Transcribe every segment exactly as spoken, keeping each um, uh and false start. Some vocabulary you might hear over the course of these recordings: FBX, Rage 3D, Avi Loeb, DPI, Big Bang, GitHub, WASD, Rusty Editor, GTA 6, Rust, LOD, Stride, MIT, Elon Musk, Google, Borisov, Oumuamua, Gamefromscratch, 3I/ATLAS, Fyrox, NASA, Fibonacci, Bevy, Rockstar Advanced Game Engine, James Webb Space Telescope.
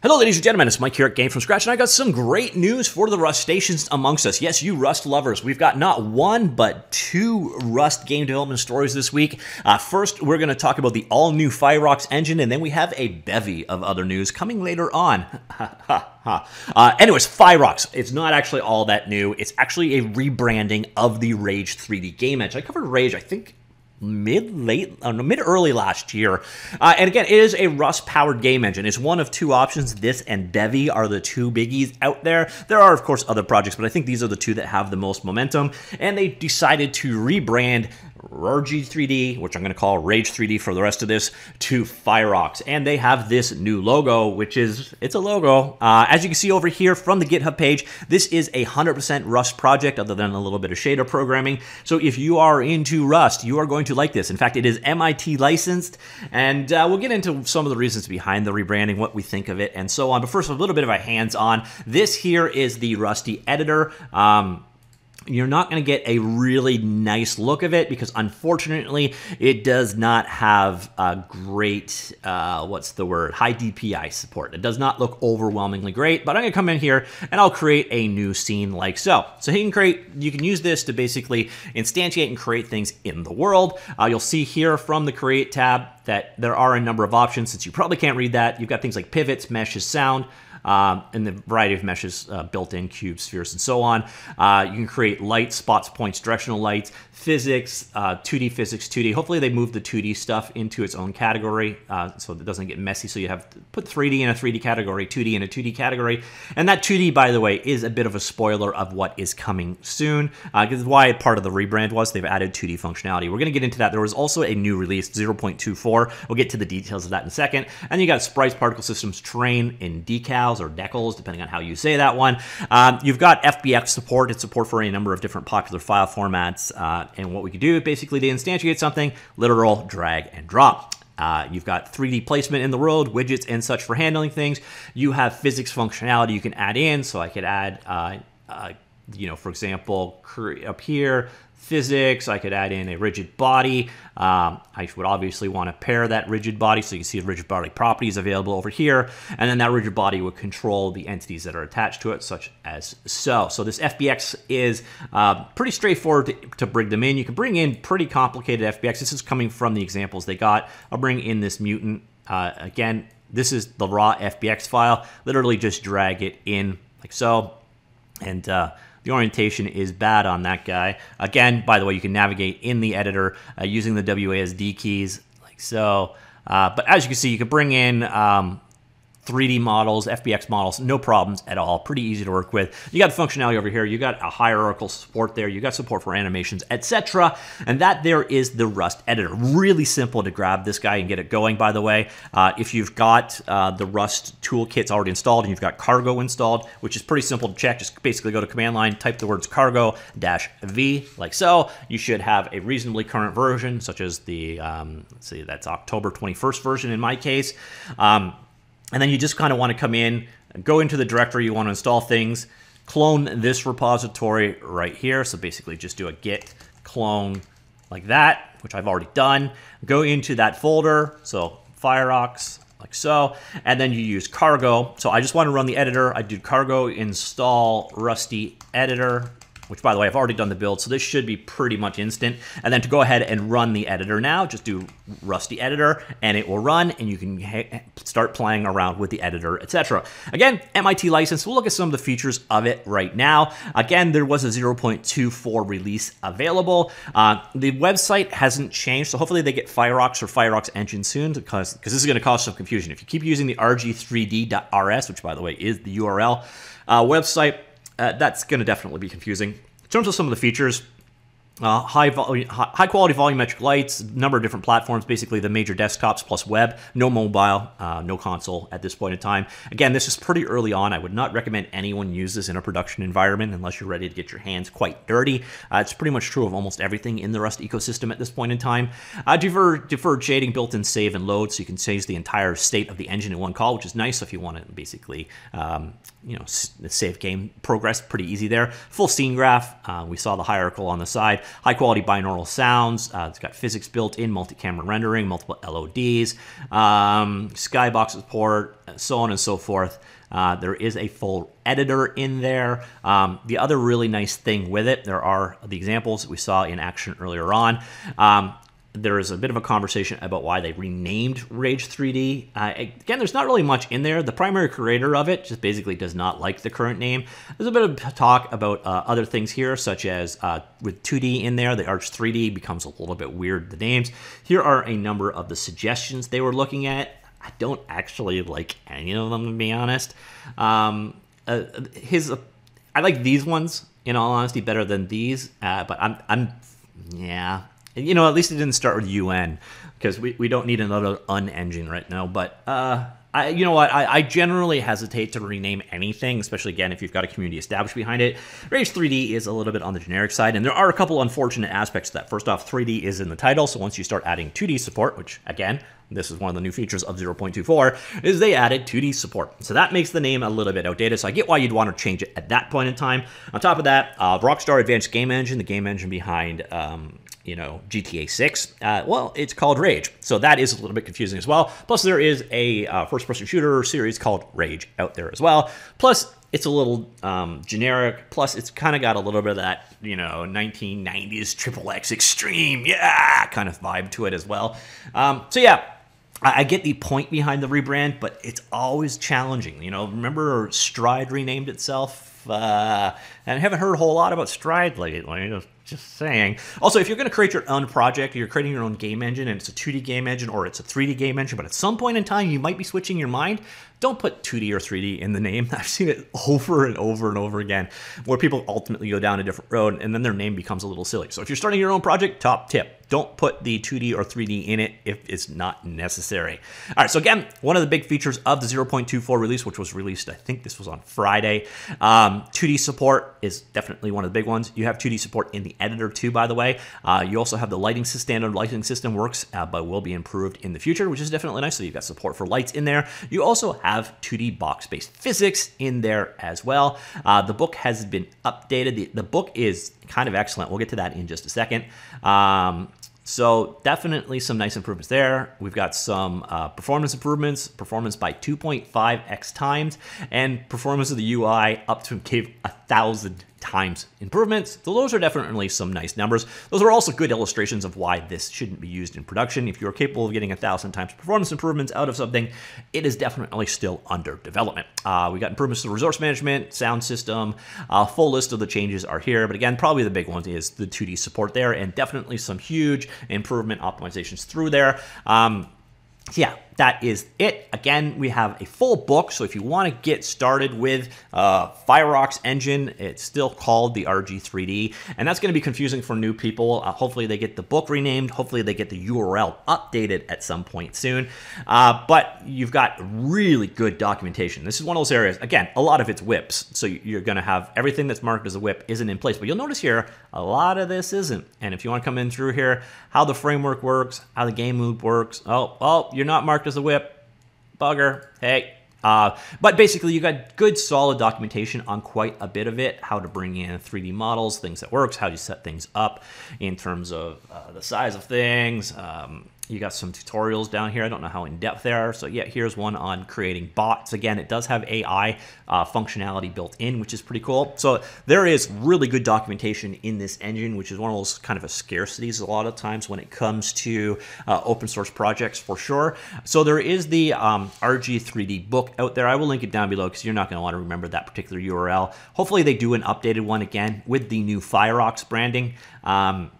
Hello ladies and gentlemen, it's Mike here at Gamefromscratch, and I got some great news for the Rust stations amongst us. Yes, you Rust lovers, we've got not one, but two Rust game development stories this week. Uh, first, we're going to talk about the all-new Fyrox engine, and then we have a bevy of other news coming later on. Uh, anyways, Fyrox, it's not actually all that new. It's actually a rebranding of the Rage three D game engine. I covered Rage, I think, mid late uh, mid early last year, uh, and again, it is a Rust powered game engine. It's one of two options. This and Bevy are the two biggies out there. There are of course other projects, but I think these are the two that have the most momentum, and they decided to rebrand Rage three D, which I'm going to call Rage three D for the rest of this, to Fyrox, and they have this new logo, which is, it's a logo. Uh, as you can see over here from the GitHub page, this is a one hundred percent Rust project, other than a little bit of shader programming. So if you are into Rust, you are going to like this. In fact, it is M I T licensed, and uh, we'll get into some of the reasons behind the rebranding, what we think of it, and so on. But first, a little bit of a hands-on. This here is the Rusty Editor. Um, You're not going to get a really nice look of it because, unfortunately, it does not have a great, uh, what's the word, high D P I support. It does not look overwhelmingly great, but I'm going to come in here and I'll create a new scene like so. So you can create, you can use this to basically instantiate and create things in the world. Uh, you'll see here from the Create tab that there are a number of options. Since you probably can't read that, you've got things like pivots, meshes, sound, Um, and the variety of meshes, uh, built-in, cubes, spheres, and so on. Uh, you can create lights, spots, points, directional lights, physics, uh, two D physics, two D. Hopefully they move the two D stuff into its own category uh, so it doesn't get messy. So you have to put three D in a three D category, two D in a two D category. And that two D, by the way, is a bit of a spoiler of what is coming soon. Uh, this is why part of the rebrand was they've added two D functionality. We're going to get into that. There was also a new release, zero point two four. We'll get to the details of that in a second. And you got sprites, particle systems, terrain, and decals, or decals, depending on how you say that one. Um, you've got F B X support. It's support for a number of different popular file formats. Uh, and what we could do basically to instantiate something, literal drag and drop. Uh, you've got three D placement in the world, widgets and such for handling things. You have physics functionality you can add in. So I could add, uh, uh, you know, for example, up here, physics. I could add in a rigid body. Um, I would obviously want to pair that rigid body, so you can see the rigid body properties available over here, and then that rigid body would control the entities that are attached to it, such as so. So this F B X is uh, pretty straightforward to, to bring them in. You can bring in pretty complicated F B X. This is coming from the examples they got. I'll bring in this mutant. Uh, again, this is the raw F B X file. Literally just drag it in like so, and uh, the orientation is bad on that guy. Again, by the way, you can navigate in the editor uh, using the W A S D keys like so. Uh, but as you can see, you can bring in um, three D models, F B X models, no problems at all. Pretty easy to work with. You got functionality over here. You got a hierarchical support there. You got support for animations, et cetera. And that there is the Rust editor. Really simple to grab this guy and get it going, by the way. Uh, if you've got uh, the Rust toolkits already installed and you've got cargo installed, which is pretty simple to check, just basically go to command line, type the words cargo dash V like so. You should have a reasonably current version, such as the, um, let's see, that's October twenty-first version in my case. Um, And then you just kind of want to come in, go into the directory you want to install things, clone this repository right here. So basically just do a git clone like that, which I've already done. Go into that folder, so Fyrox, like so, and then you use cargo. So I just want to run the editor. I do cargo install Rusty Editor, which, by the way, I've already done the build, so this should be pretty much instant. And then to go ahead and run the editor now, just do Rusty Editor, and it will run, and you can start playing around with the editor, et cetera. Again, M I T license. We'll look at some of the features of it right now. Again, there was a zero point two four release available. Uh, the website hasn't changed, so hopefully they get Fyrox or Fyrox Engine soon, because because this is going to cause some confusion. If you keep using the R G three D dot R S, which, by the way, is the U R L uh, website, Uh, that's going to definitely be confusing. In terms of some of the features, uh, high, vol high quality volumetric lights, number of different platforms, basically the major desktops plus web, no mobile, uh, no console at this point in time. Again, this is pretty early on. I would not recommend anyone use this in a production environment unless you're ready to get your hands quite dirty. Uh, it's pretty much true of almost everything in the Rust ecosystem at this point in time. Uh, deferred, deferred shading, built-in save and load, so you can save the entire state of the engine in one call, which is nice if you want to basically um, you know, save game progress, pretty easy there. Full scene graph, uh, we saw the hierarchical on the side. high quality binaural sounds. Uh, it's got physics built in, multi-camera rendering, multiple L O Ds, um, skybox support, so on and so forth. Uh, there is a full editor in there. Um, the other really nice thing with it, there are the examples we saw in action earlier on. Um, there is a bit of a conversation about why they renamed Rage three D. Uh, again, there's not really much in there. The primary creator of it just basically does not like the current name. There's a bit of talk about uh, other things here, such as uh, with two D in there, the Arch three D becomes a little bit weird, the names. Here are a number of the suggestions they were looking at. I don't actually like any of them, to be honest. Um, uh, his, uh, I like these ones, in all honesty, better than these, uh, but I'm, I'm, yeah. You know, at least it didn't start with U N, because we, we don't need another un-engine right now. But, uh, I, you know what, I, I generally hesitate to rename anything, especially, again, if you've got a community established behind it. Rage three D is a little bit on the generic side, and there are a couple unfortunate aspects to that. First off, three D is in the title, so once you start adding two D support, which, again, this is one of the new features of zero point two four, is they added two D support. So that makes the name a little bit outdated, so I get why you'd want to change it at that point in time. On top of that, uh, Rockstar Advanced Game Engine, the game engine behind... Um, you know, G T A six, uh, well, it's called Rage. So that is a little bit confusing as well. Plus there is a uh, first-person shooter series called Rage out there as well. Plus it's a little um, generic. Plus it's kind of got a little bit of that, you know, nineteen nineties triple X extreme, yeah, kind of vibe to it as well. Um, so yeah, I get the point behind the rebrand, but it's always challenging. You know, remember Stride renamed itself? Uh, and I haven't heard a whole lot about Stride lately, just, just saying. Also, if you're going to create your own project, you're creating your own game engine, and it's a two D game engine or it's a three D game engine, but at some point in time, you might be switching your mind. Don't put two D or three D in the name. I've seen it over and over and over again, where people ultimately go down a different road, and then their name becomes a little silly. So if you're starting your own project, top tip. Don't put the two D or three D in it if it's not necessary. All right, so again, one of the big features of the zero point two four release, which was released, I think this was on Friday, um, two D support is definitely one of the big ones. You have two D support in the editor too, by the way. Uh, you also have the lighting standard lighting system works, uh, but will be improved in the future, which is definitely nice. So you've got support for lights in there. You also have two D box-based physics in there as well. Uh, the book has been updated. The, the book is kind of excellent. We'll get to that in just a second. Um, So definitely some nice improvements there. We've got some uh, performance improvements, performance by two point five X times, and performance of the U I up to gave a thousand times improvements. So those are definitely some nice numbers. Those are also good illustrations of why this shouldn't be used in production. If you're capable of getting a thousand times performance improvements out of something, it is definitely still under development. Uh, we got improvements to the resource management, sound system, a full list of the changes are here. But again, probably the big one is the two D support there, and definitely some huge improvement optimizations through there. Um, yeah, that is it. Again, we have a full book, so if you want to get started with uh, Fyrox engine, it's still called the R G three D, and that's going to be confusing for new people. Uh, hopefully they get the book renamed, hopefully they get the U R L updated at some point soon, uh, but you've got really good documentation. This is one of those areas, again, a lot of it's whips, so you're going to have everything that's marked as a whip isn't in place, but you'll notice here, a lot of this isn't, and if you want to come in through here, how the framework works, how the game loop works, oh, oh, you're not marked as a whip, bugger, hey. Uh, but basically you got good solid documentation on quite a bit of it, how to bring in three D models, things that works, how you set things up in terms of uh, the size of things. Um, you got some tutorials down here. I don't know how in depth they are. So yeah, here's one on creating bots. Again, it does have A I uh, functionality built in, which is pretty cool. So there is really good documentation in this engine, which is one of those kind of a scarcities a lot of times when it comes to uh, open source projects for sure. So there is the um, R G three D book out there. I will link it down below because you're not going to want to remember that particular U R L. Hopefully they do an updated one again with the new Fyrox branding. Um,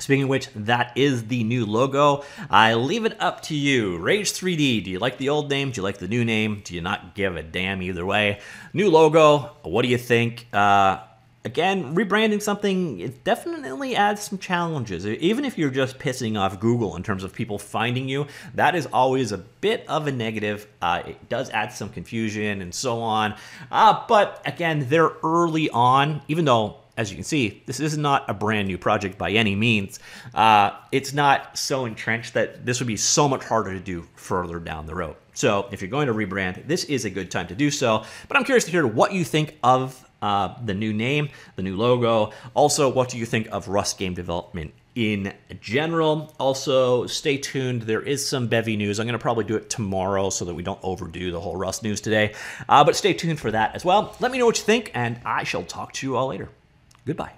Speaking of which, that is the new logo. I leave it up to you. Rage three D, do you like the old name? Do you like the new name? Do you not give a damn either way? New logo, what do you think? Uh, again, rebranding something, it definitely adds some challenges. Even if you're just pissing off Google in terms of people finding you, that is always a bit of a negative. Uh, it does add some confusion and so on. Uh, but again, they're early on, even though as you can see, this is not a brand new project by any means. Uh, it's not so entrenched that this would be so much harder to do further down the road. So if you're going to rebrand, this is a good time to do so. But I'm curious to hear what you think of uh, the new name, the new logo. Also, what do you think of Rust game development in general? Also, stay tuned. There is some Bevy news. I'm going to probably do it tomorrow so that we don't overdo the whole Rust news today. Uh, but stay tuned for that as well. Let me know what you think, and I shall talk to you all later. Goodbye.